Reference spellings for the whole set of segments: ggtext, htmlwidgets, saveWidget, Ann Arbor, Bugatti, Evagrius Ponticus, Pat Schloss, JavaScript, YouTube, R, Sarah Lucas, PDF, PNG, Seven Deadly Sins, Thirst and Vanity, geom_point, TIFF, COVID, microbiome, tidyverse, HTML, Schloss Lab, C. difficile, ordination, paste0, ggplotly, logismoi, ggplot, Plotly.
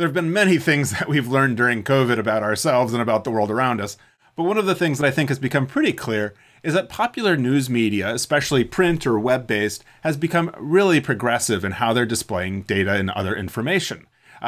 There have been many things that we've learned during COVID about ourselves and about the world around us. But one of the things that I think has become pretty clear is that popular news media, especially print or web-based, has become really progressive in how they're displaying data and other information.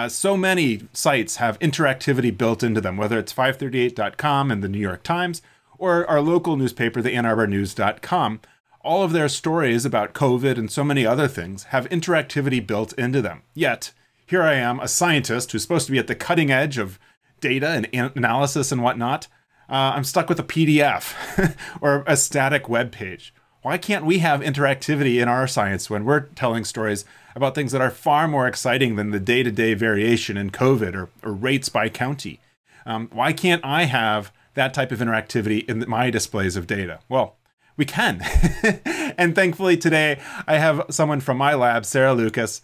So many sites have interactivity built into them, whether it's 538.com and the New York Times, or our local newspaper, the Ann Arbor News.com. All of their stories about COVID and so many other things have interactivity built into them. Yet, here I am, a scientist who's supposed to be at the cutting edge of data and analysis and whatnot. I'm stuck with a PDF or a static web page. Why can't we have interactivity in our science when we're telling stories about things that are far more exciting than the day-to-day variation in COVID or rates by county? Why can't I have that type of interactivity in my displays of data? Well, we can. And thankfully today, I have someone from my lab, Sarah Lucas,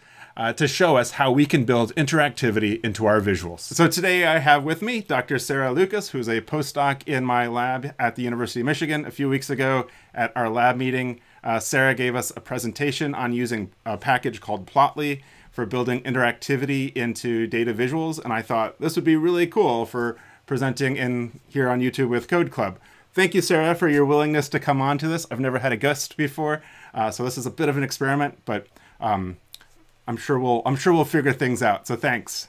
to show us how we can build interactivity into our visuals. So today I have with me Dr. Sarah Lucas, who's a postdoc in my lab at the University of Michigan. A few weeks ago at our lab meeting, Sarah gave us a presentation on using a package called Plotly for building interactivity into data visuals. And I thought this would be really cool for presenting in here on YouTube with Code Club. Thank you, Sarah, for your willingness to come on to this. I've never had a guest before, so this is a bit of an experiment, but I'm sure we'll figure things out. So thanks.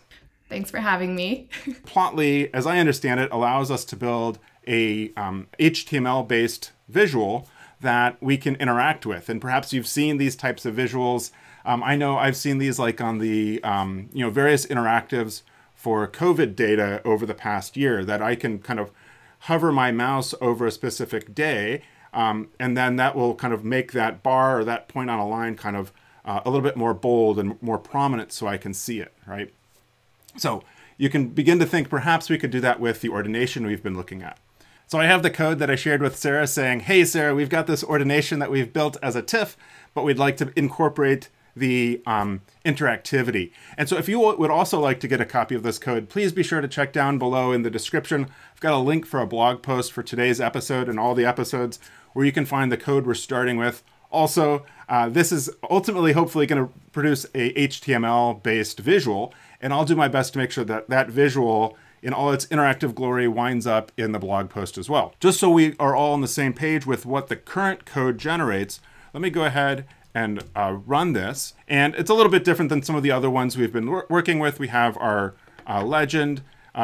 Thanks for having me. Plotly, as I understand it, allows us to build a HTML-based visual that we can interact with. And perhaps you've seen these types of visuals. I know I've seen these like on the various interactives for COVID data over the past year that I can kind of hover my mouse over a specific day, and then that will kind of make that bar or that point on a line kind of a little bit more bold and more prominent so I can see it, right? So you can begin to think perhaps we could do that with the ordination we've been looking at. So I have the code that I shared with Sarah saying, hey, Sarah, we've got this ordination that we've built as a TIFF, but we'd like to incorporate the interactivity. And so if you would also like to get a copy of this code, please be sure to check down below in the description. I've got a link for a blog post for today's episode and all the episodes where you can find the code we're starting with. Also, this is ultimately hopefully going to produce a HTML-based visual, and I'll do my best to make sure that that visual in all its interactive glory winds up in the blog post as well. Just so we are all on the same page with what the current code generates, let me go ahead and run this. And it's a little bit different than some of the other ones we've been working with. We have our legend.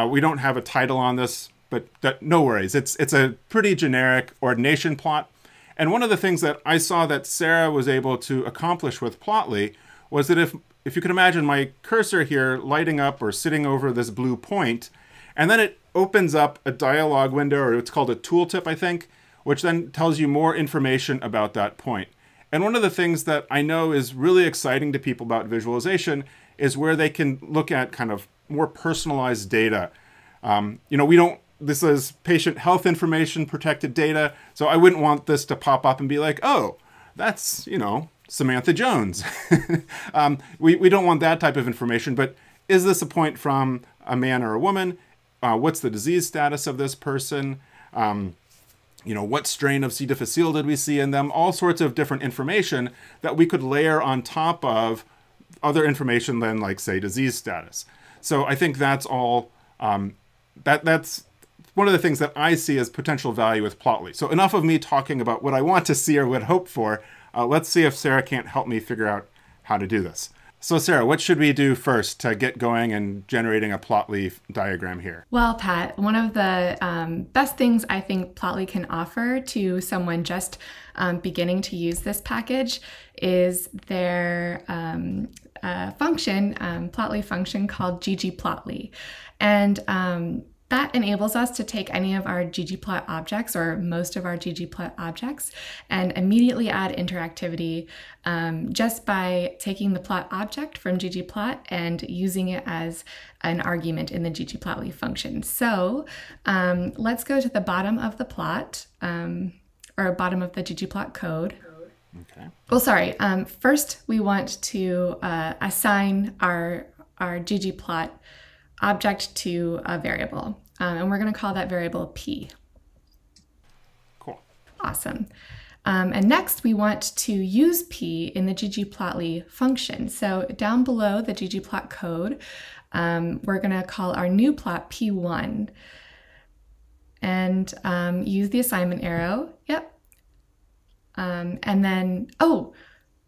We don't have a title on this, but no worries. It's a pretty generic ordination plot. And one of the things that I saw that Sarah was able to accomplish with Plotly was that if you can imagine my cursor here lighting up or sitting over this blue point, and then it opens up a dialog window, or it's called a tooltip, I think, which then tells you more information about that point. And one of the things that I know is really exciting to people about visualization is where they can look at kind of more personalized data. This is patient health information, protected data. So I wouldn't want this to pop up and be like, oh, that's, Samantha Jones. We don't want that type of information, but is this a point from a man or a woman? What's the disease status of this person? What strain of C. difficile did we see in them? All sorts of different information that we could layer on top of other information than, like, say, disease status. So I think that's all, that's one of the things that I see as potential value with Plotly. So enough of me talking about what I want to see or would hope for. Let's see if Sarah can't help me figure out how to do this. So Sarah, what should we do first to get going and generating a Plotly diagram here? Well, Pat, one of the best things I think Plotly can offer to someone just beginning to use this package is their function, Plotly function called ggplotly. And that enables us to take any of our ggplot objects or most of our ggplot objects and immediately add interactivity just by taking the plot object from ggplot and using it as an argument in the ggplotly function. So let's go to the bottom of the plot or bottom of the ggplot code. Okay. Well, sorry. First, we want to assign our ggplot object to a variable, and we're going to call that variable p. Cool. Awesome. And next, we want to use P in the ggplotly function. So down below the ggplot code, we're going to call our new plot P1 and use the assignment arrow. Yep. And then, oh,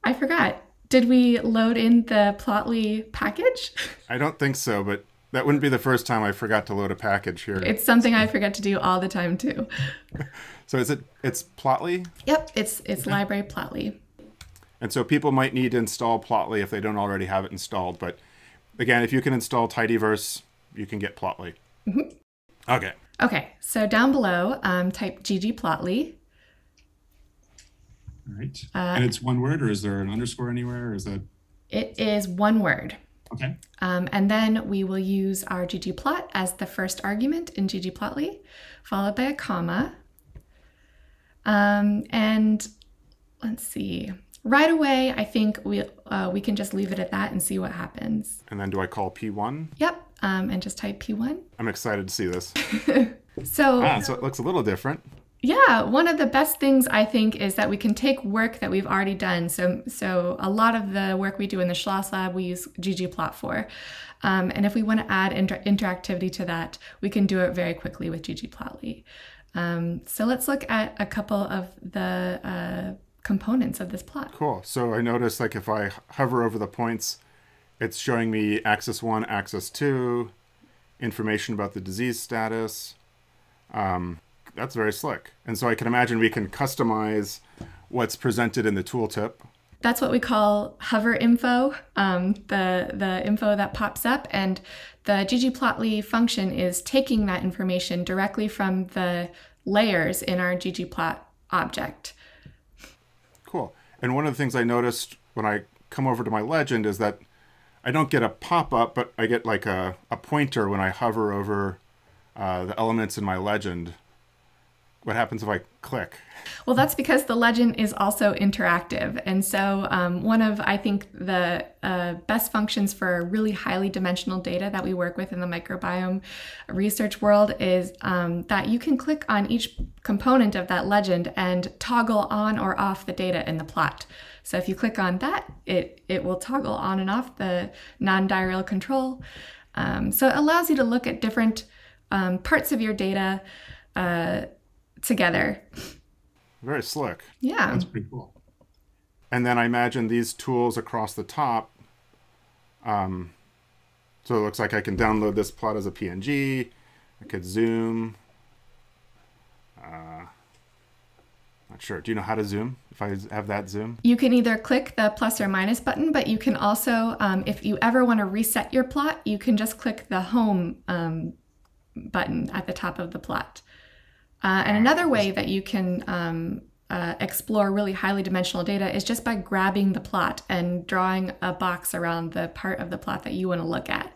I forgot. Did we load in the Plotly package? I don't think so, but that wouldn't be the first time I forgot to load a package here. It's something I forget to do all the time too. So it's Plotly? Yep, it's library Plotly. And so people might need to install Plotly if they don't already have it installed. But again, if you can install tidyverse, you can get Plotly. Mm-hmm. Okay. Okay, so down below, type ggplotly. All right. And it's one word, or is there an underscore anywhere? Or is that? It is one word. Okay. And then we will use our ggplot as the first argument in ggplotly, followed by a comma. And let's see. Right away, I think we can just leave it at that and see what happens. And then do I call P1? Yep. And just type P1. I'm excited to see this. So it looks a little different. Yeah, one of the best things I think is that we can take work that we've already done. So a lot of the work we do in the Schloss Lab, we use ggplot for. And if we want to add interactivity to that, we can do it very quickly with ggplotly. So let's look at a couple of the components of this plot. Cool. So I noticed, like, if I hover over the points, it's showing me axis 1, axis 2, information about the disease status. That's very slick. And so I can imagine we can customize what's presented in the tooltip. That's what we call hover info, the info that pops up. And the ggplotly function is taking that information directly from the layers in our ggplot object. Cool. And one of the things I noticed when I come over to my legend is that I don't get a pop-up, but I get like a pointer when I hover over the elements in my legend. What happens if I click? Well, that's because the legend is also interactive. And so one of, I think, the best functions for really highly dimensional data that we work with in the microbiome research world is that you can click on each component of that legend and toggle on or off the data in the plot. So if you click on that, it will toggle on and off the non-diagonal control. So it allows you to look at different parts of your data together. Very slick. Yeah. That's pretty cool. And then I imagine these tools across the top. So it looks like I can download this plot as a PNG. I could zoom. Not sure. Do you know how to zoom? If I have that zoom? You can either click the plus or minus button, but you can also, if you ever want to reset your plot, you can just click the home button at the top of the plot. And another way that you can explore really highly dimensional data is just by grabbing the plot and drawing a box around the part of the plot that you want to look at.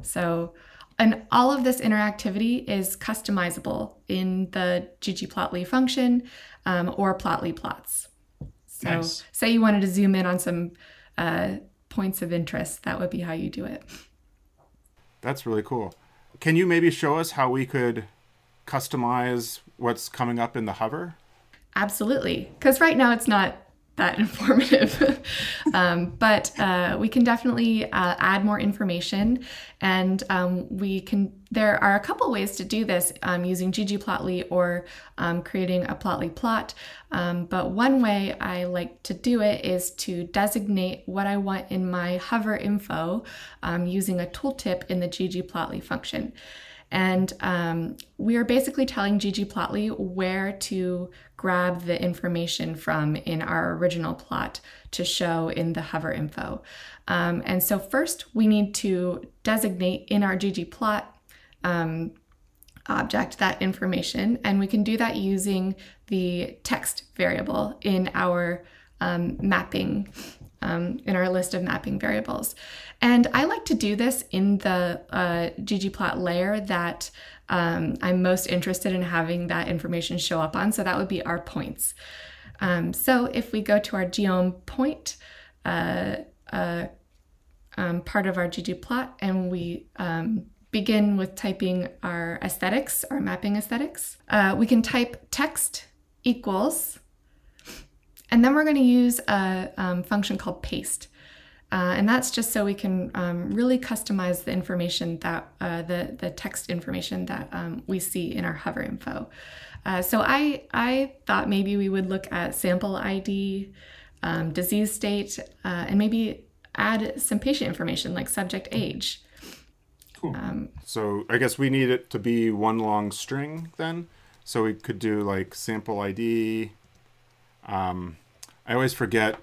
So, and all of this interactivity is customizable in the ggplotly function or Plotly plots. So nice. Say you wanted to zoom in on some points of interest, that would be how you do it. That's really cool. Can you maybe show us how we could customize what's coming up in the hover? Absolutely, because right now it's not that informative. but we can definitely add more information, and we can. There are a couple ways to do this using ggplotly or creating a Plotly plot. But one way I like to do it is to designate what I want in my hover info using a tooltip in the ggplotly function. And we are basically telling ggplotly where to grab the information from in our original plot to show in the hover info. And so first we need to designate in our ggplot object that information, and we can do that using the text variable in our mapping. In our list of mapping variables. And I like to do this in the ggplot layer that I'm most interested in having that information show up on, so that would be our points. So if we go to our geom point part of our ggplot, and we begin with typing our aesthetics, our mapping aesthetics, we can type text equals And then we're going to use a function called paste. And that's just so we can really customize the information that, the text information that we see in our hover info. So I thought maybe we would look at sample ID, disease state, and maybe add some patient information like subject age. Cool. So I guess we need it to be one long string then. So we could do like sample ID. I always forget.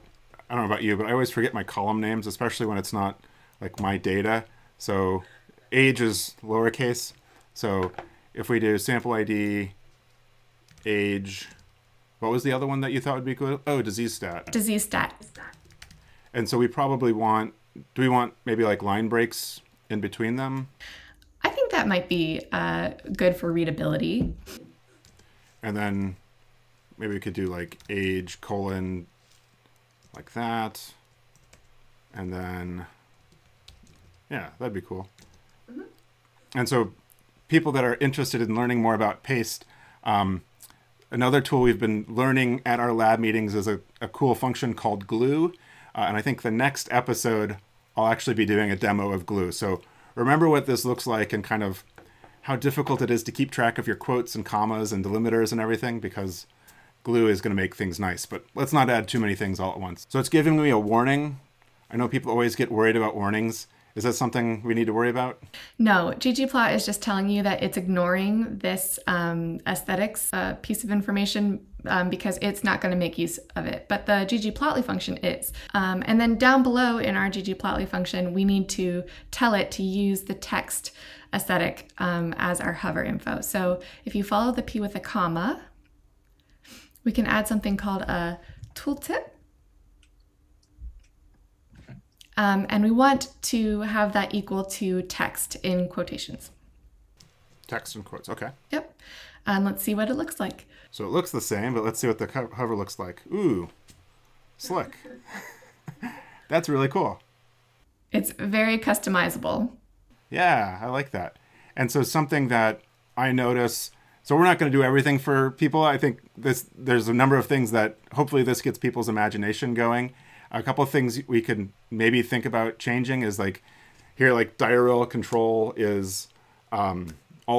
I don't know about you, but I always forget my column names, especially when it's not like my data. So age is lowercase. So if we do sample ID, age, what was the other one that you thought would be cool? Oh, disease stat. Disease stat. And so we probably want, do we want maybe like line breaks in between them? I think that might be good for readability. And then maybe we could do like age colon, like that, and then, yeah, that'd be cool. Mm-hmm. And so people that are interested in learning more about paste, another tool we've been learning at our lab meetings is a cool function called glue. And I think the next episode, I'll actually be doing a demo of glue. So remember what this looks like and kind of how difficult it is to keep track of your quotes and commas and delimiters and everything, because glue is going to make things nice, but let's not add too many things all at once. So it's giving me a warning. I know people always get worried about warnings. Is that something we need to worry about? No, ggplot is just telling you that it's ignoring this aesthetics piece of information because it's not going to make use of it. But the ggplotly function is. And then down below in our ggplotly function, we need to tell it to use the text aesthetic as our hover info. So if you follow the P with a comma, we can add something called a tooltip. And we want to have that equal to text in quotations. Text in quotes, okay. Yep, and let's see what it looks like. So it looks the same, but let's see what the hover looks like. Ooh, slick. That's really cool. It's very customizable. Yeah, I like that. And so something that I notice, so we're not going to do everything for people. I think there's a number of things that hopefully this gets people's imagination going. A couple of things we could maybe think about changing is like here, like diarrheal control is all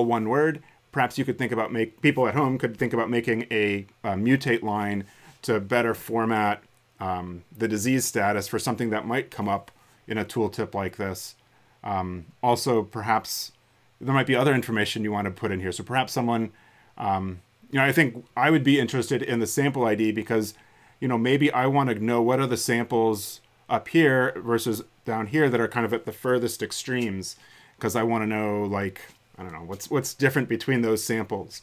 one word. Perhaps you could think about people at home could think about making a mutate line to better format the disease status for something that might come up in a tooltip like this. Also, perhaps there might be other information you want to put in here. So perhaps someone, you know, I think I would be interested in the sample ID because, you know, maybe I want to know what are the samples up here versus down here that are kind of at the furthest extremes, because I want to know, like, I don't know, what's different between those samples.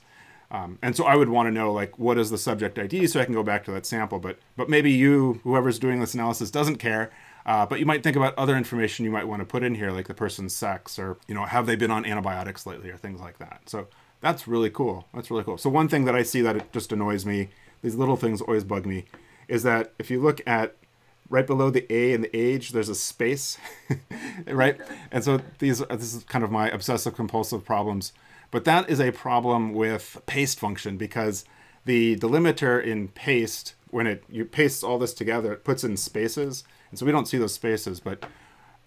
And so I would want to know, like, what is the subject ID so I can go back to that sample. But maybe you, whoever's doing this analysis, doesn't care. But you might think about other information you might want to put in here, like the person's sex or, you know, have they been on antibiotics lately or things like that. So that's really cool. That's really cool. So one thing that I see that it just annoys me, these little things always bug me, is that if you look at right below the A and the age, there's a space, right? And so this is kind of my obsessive compulsive problems. But that is a problem with paste function because the delimiter in paste, when you paste all this together, it puts in spaces. And so we don't see those spaces, but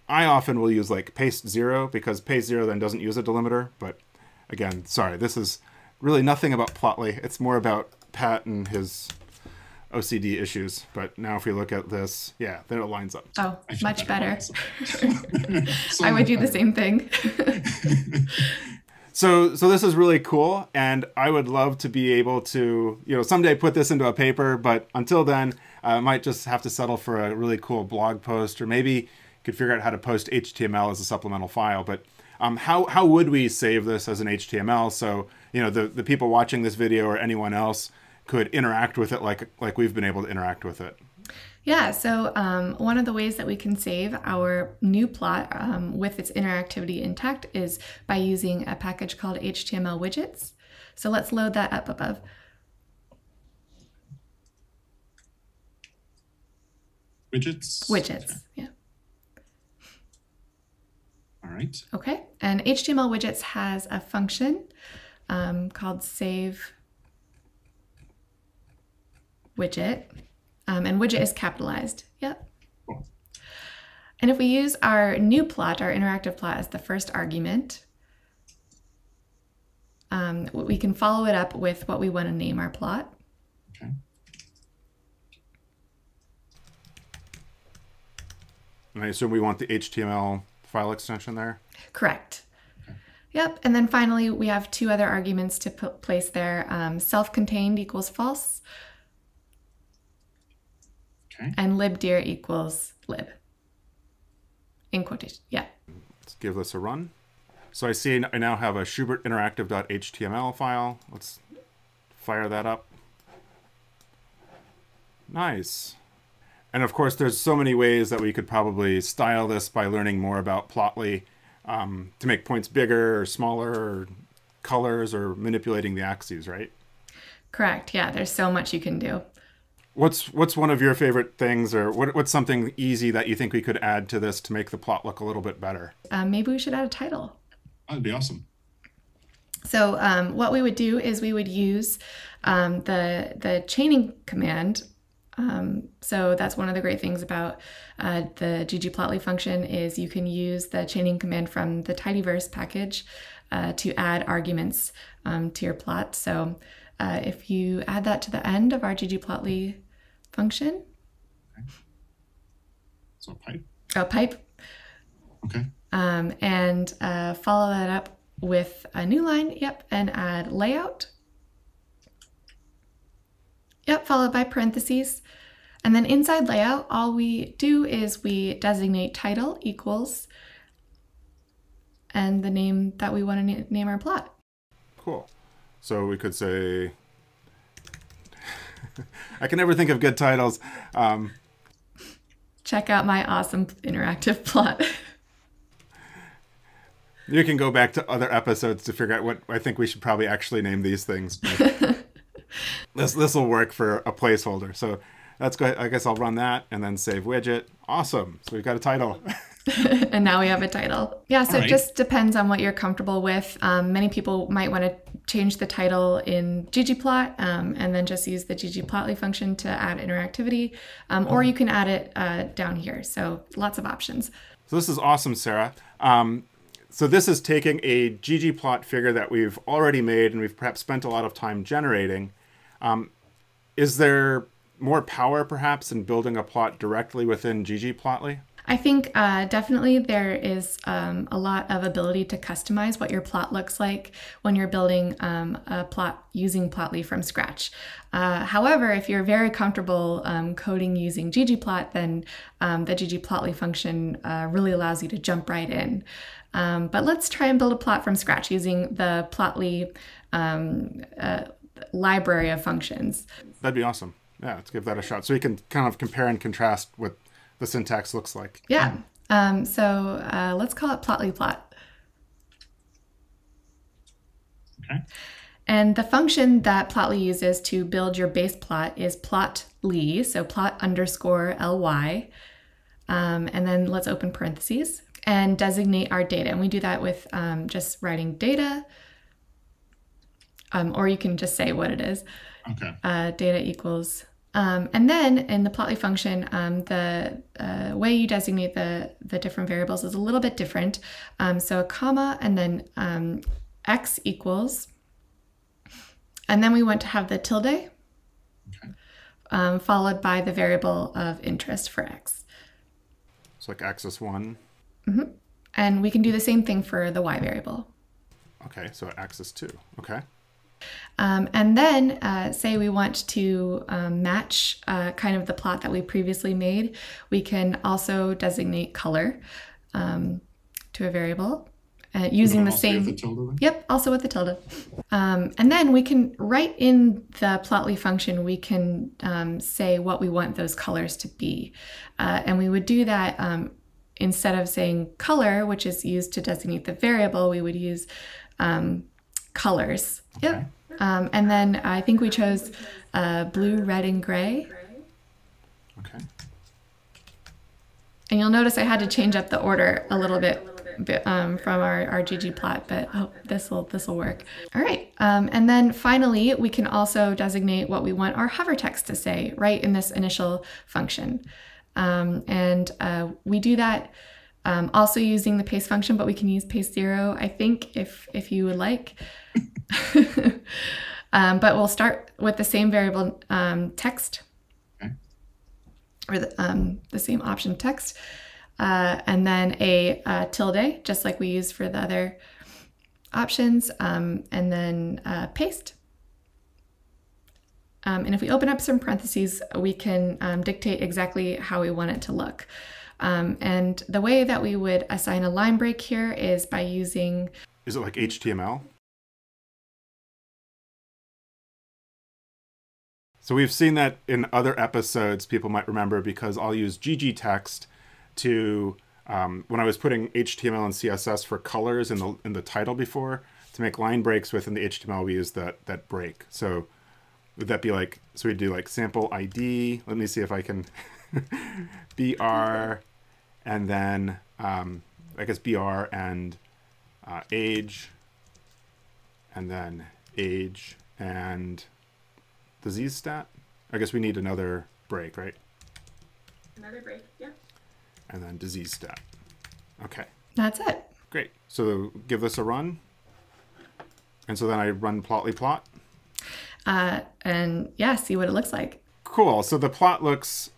I often will use like paste0 because paste0 then doesn't use a delimiter. But again, sorry, this is really nothing about Plotly. It's more about Pat and his OCD issues. But now if we look at this, yeah, then it lines up. Oh, much better. I would do the same thing. So this is really cool. And I would love to be able to, you know, someday put this into a paper, but until then, I might just have to settle for a really cool blog post, or maybe you could figure out how to post HTML as a supplemental file. But how would we save this as an HTML so, you know, the people watching this video or anyone else could interact with it like we've been able to interact with it? Yeah, so one of the ways that we can save our new plot with its interactivity intact is by using a package called htmlwidgets. So let's load that up above. Widgets? Widgets, okay. Yeah. All right. Okay, and HTMLWidgets has a function called saveWidget. and widget is capitalized. Yep. And if we use our new plot, our interactive plot, as the first argument, we can follow it up with what we want to name our plot. Okay. And I assume we want the HTML file extension there? Correct. Okay. Yep. And then finally, we have two other arguments to place there. Self-contained equals false. Okay. And libdir equals lib. In quotation. Yeah. Let's give this a run. So I see I now have a SchubertInteractive.html file. Let's fire that up. Nice. And of course, there's so many ways that we could probably style this by learning more about Plotly to make points bigger or smaller, or colors, or manipulating the axes, right? Correct. Yeah, there's so much you can do. What's one of your favorite things, or what's something easy that you think we could add to this to make the plot look a little bit better? Maybe we should add a title. That'd be awesome. So what we would do is we would use the chaining command. So that's one of the great things about the ggplotly function is you can use the chaining command from the tidyverse package to add arguments to your plot. So if you add that to the end of our ggplotly function. Okay. So pipe. Oh, pipe. Okay. And follow that up with a new line. Yep. And add layout. Yep, followed by parentheses. And then inside layout, all we do is we designate title equals and the name that we want to name our plot. Cool. So we could say, I can never think of good titles. Check out my awesome interactive plot. You can go back to other episodes to figure out what I think we should probably actually name these things. This will work for a placeholder. So let's go ahead. I guess I'll run that and then save widget. Awesome. So we've got a title. And now we have a title. Yeah, so it just depends on what you're comfortable with. Many people might want to change the title in ggplot and then just use the ggplotly function to add interactivity. Or you can add it down here. So lots of options. So this is awesome, Sarah. So this is taking a ggplot figure that we've already made and we've perhaps spent a lot of time generating. Is there more power perhaps in building a plot directly within ggplotly? I think definitely there is a lot of ability to customize what your plot looks like when you're building a plot using Plotly from scratch. However, if you're very comfortable coding using ggplot, then the ggplotly function really allows you to jump right in. But let's try and build a plot from scratch using the Plotly library of functions. That'd be awesome. Yeah, let's give that a shot. So we can kind of compare and contrast what the syntax looks like. Yeah. So let's call it Plotly plot. Okay. And the function that Plotly uses to build your base plot is plotly, so plot underscore ly. And then let's open parentheses and designate our data. And we do that with just writing data. Or you can just say what it is. Okay. Data equals. And then in the Plotly function, the way you designate the different variables is a little bit different. So a comma and then x equals. And then we want to have the tilde, okay, followed by the variable of interest for x. So like axis 1. Mm-hmm. And we can do the same thing for the y variable. Okay, so axis 2. Okay. And then say we want to match kind of the plot that we previously made. We can also designate color to a variable using the same. With the tilde, yep, also with the tilde. And then we can, right in the Plotly function, we can say what we want those colors to be. And we would do that instead of saying color, which is used to designate the variable, we would use colors. Yep. Okay. And then I think we chose blue, red, and gray. Okay. And you'll notice I had to change up the order a little bit from our ggplot, but I hope this will work. All right, and then finally, we can also designate what we want our hover text to say right in this initial function. We do that also using the paste function, but we can use paste0, I think, if you would like. But we'll start with the same variable text, or the same option text, and then a tilde, just like we used for the other options, and then paste. And if we open up some parentheses, we can dictate exactly how we want it to look. And the way that we would assign a line break here is by using... Is it like HTML? So we've seen that in other episodes, people might remember, because I'll use ggtext to, when I was putting HTML and CSS for colors in the title before, to make line breaks within the HTML, we use that break. So would that be like, so we do like sample ID, let me see if I can, BR, and then I guess BR and age, and then age and the Z stat. I guess we need another break, right? Another break, yeah. And then disease stat. Okay. That's it. Great. So give this a run. And so then I run Plotly plot. And yeah, see what it looks like. Cool. So the plot looks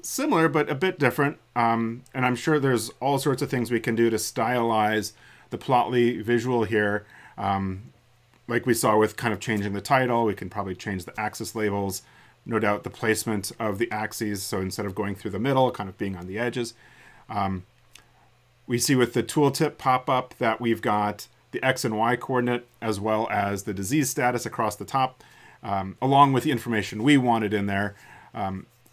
similar, but a bit different. And I'm sure there's all sorts of things we can do to stylize the Plotly visual here. Like we saw with kind of changing the title, we can probably change the axis labels. No doubt the placement of the axes, so instead of going through the middle, kind of being on the edges. We see with the tooltip pop-up that we've got the X and Y coordinate, as well as the disease status across the top, along with the information we wanted in there.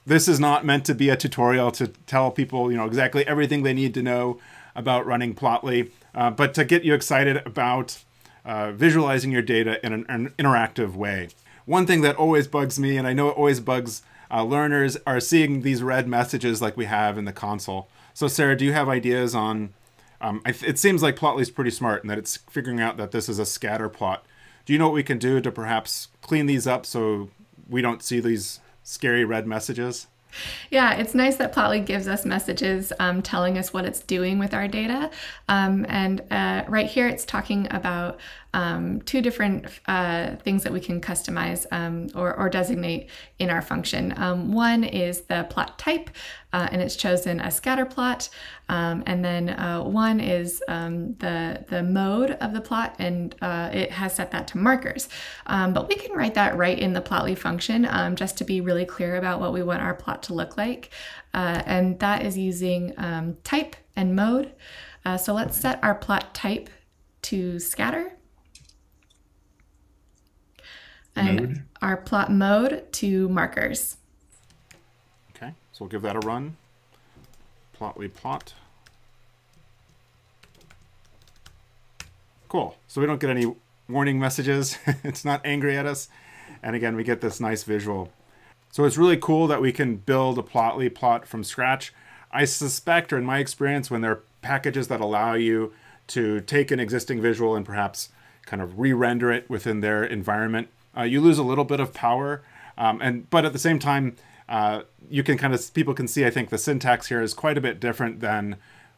This is not meant to be a tutorial to tell people, you know, exactly everything they need to know about running Plotly, but to get you excited about visualizing your data in an interactive way. One thing that always bugs me, and I know it always bugs learners, are seeing these red messages like we have in the console. So Sarah, do you have ideas on, it seems like Plotly's pretty smart and that it's figuring out that this is a scatter plot. Do you know what we can do to perhaps clean these up so we don't see these scary red messages? Yeah, it's nice that Plotly gives us messages telling us what it's doing with our data. Right here, it's talking about two different things that we can customize or designate in our function. One is the plot type, and it's chosen a scatter plot. And then one is the mode of the plot, and it has set that to markers. But we can write that right in the Plotly function just to be really clear about what we want our plot to look like. And that is using type and mode. So let's set our plot type to scatter. And our plot mode to markers. Okay, so we'll give that a run. Plotly plot. Cool, so we don't get any warning messages. It's not angry at us. And again, we get this nice visual. So it's really cool that we can build a Plotly plot from scratch. I suspect, or in my experience, when there are packages that allow you to take an existing visual and perhaps kind of re-render it within their environment, you lose a little bit of power, but at the same time, you can kind of, people can see, I think the syntax here is quite a bit different than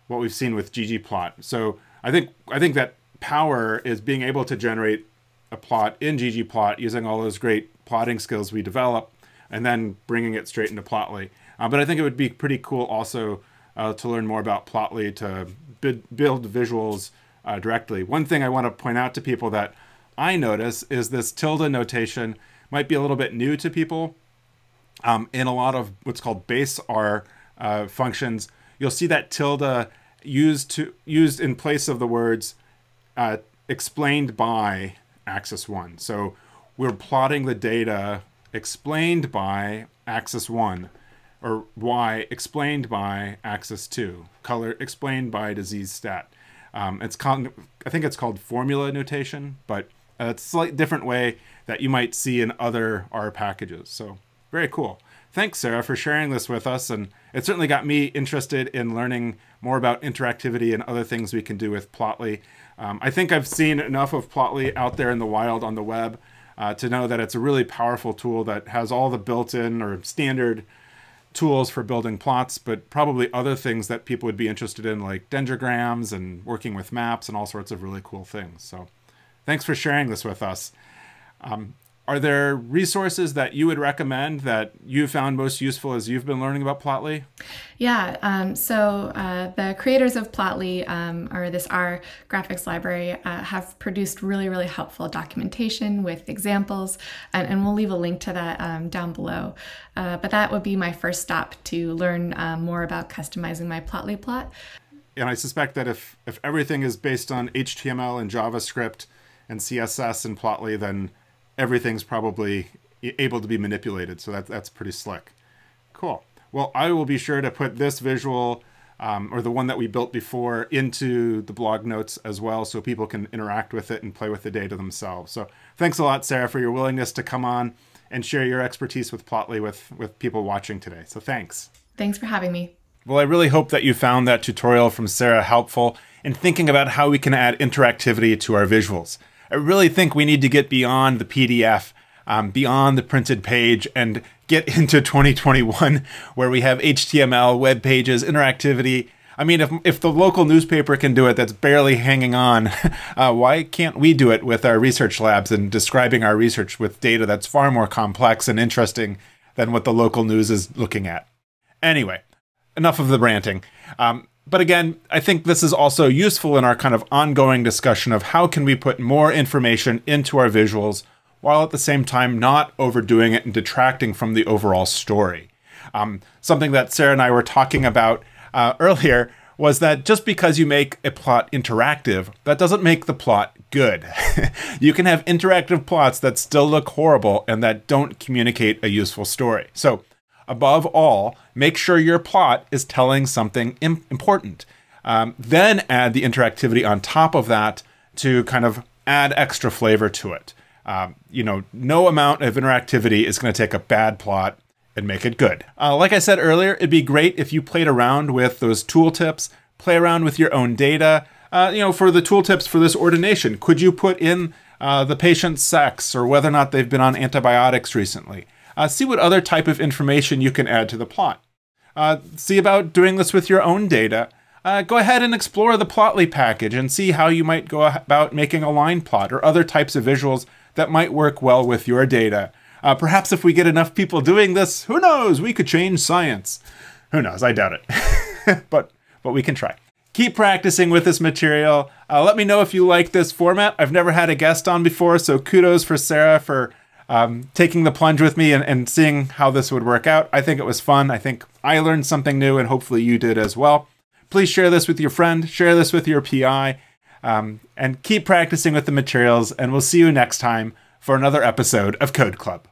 what we've seen with ggplot. So I think that power is being able to generate a plot in ggplot using all those great plotting skills we develop, and then bringing it straight into Plotly. But I think it would be pretty cool also to learn more about Plotly to build visuals directly. One thing I want to point out to people that I notice is this tilde notation might be a little bit new to people. In a lot of what's called base R functions, you'll see that tilde used in place of the words explained by axis 1. So we're plotting the data explained by axis 1, or Y explained by axis 2, color explained by disease stat. I think it's called formula notation, but it's a slightly different way that you might see in other R packages. So very cool. Thanks, Sarah, for sharing this with us, and it certainly got me interested in learning more about interactivity and other things we can do with Plotly. I think I've seen enough of Plotly out there in the wild on the web to know that it's a really powerful tool that has all the built-in or standard tools for building plots, but probably other things that people would be interested in, like dendrograms and working with maps and all sorts of really cool things. So thanks for sharing this with us. Are there resources that you would recommend that you found most useful as you've been learning about Plotly? Yeah, the creators of Plotly, or this R graphics library, have produced really, really helpful documentation with examples, and we'll leave a link to that down below. But that would be my first stop to learn more about customizing my Plotly plot. And I suspect that if everything is based on HTML and JavaScript and CSS and Plotly, then everything's probably able to be manipulated. So that's pretty slick. Cool. Well, I will be sure to put this visual or the one that we built before into the blog notes as well, so people can interact with it and play with the data themselves. So thanks a lot, Sarah, for your willingness to come on and share your expertise with Plotly with people watching today. So thanks. Thanks for having me. Well, I really hope that you found that tutorial from Sarah helpful in thinking about how we can add interactivity to our visuals. I really think we need to get beyond the PDF, beyond the printed page, and get into 2021 where we have HTML, web pages, interactivity. I mean, if the local newspaper can do it, that's barely hanging on, why can't we do it with our research labs and describing our research with data that's far more complex and interesting than what the local news is looking at? Anyway, enough of the ranting. But again, I think this is also useful in our kind of ongoing discussion of how can we put more information into our visuals while at the same time not overdoing it and detracting from the overall story. Something that Sarah and I were talking about earlier was that just because you make a plot interactive, that doesn't make the plot good. You can have interactive plots that still look horrible and that don't communicate a useful story. So, above all, make sure your plot is telling something important. Then add the interactivity on top of that to kind of add extra flavor to it. You know, no amount of interactivity is going to take a bad plot and make it good. Like I said earlier, it'd be great if you played around with those tooltips, play around with your own data. You know, for the tooltips for this ordination, could you put in the patient's sex or whether or not they've been on antibiotics recently? See what other type of information you can add to the plot. See about doing this with your own data. Go ahead and explore the Plotly package and see how you might go about making a line plot or other types of visuals that might work well with your data. Perhaps if we get enough people doing this, who knows, we could change science. Who knows, I doubt it, but we can try. Keep practicing with this material. Let me know if you like this format. I've never had a guest on before, so kudos for Sarah for taking the plunge with me and seeing how this would work out. I think it was fun. I think I learned something new, and hopefully you did as well. Please share this with your friend, share this with your PI, and keep practicing with the materials, and we'll see you next time for another episode of Code Club.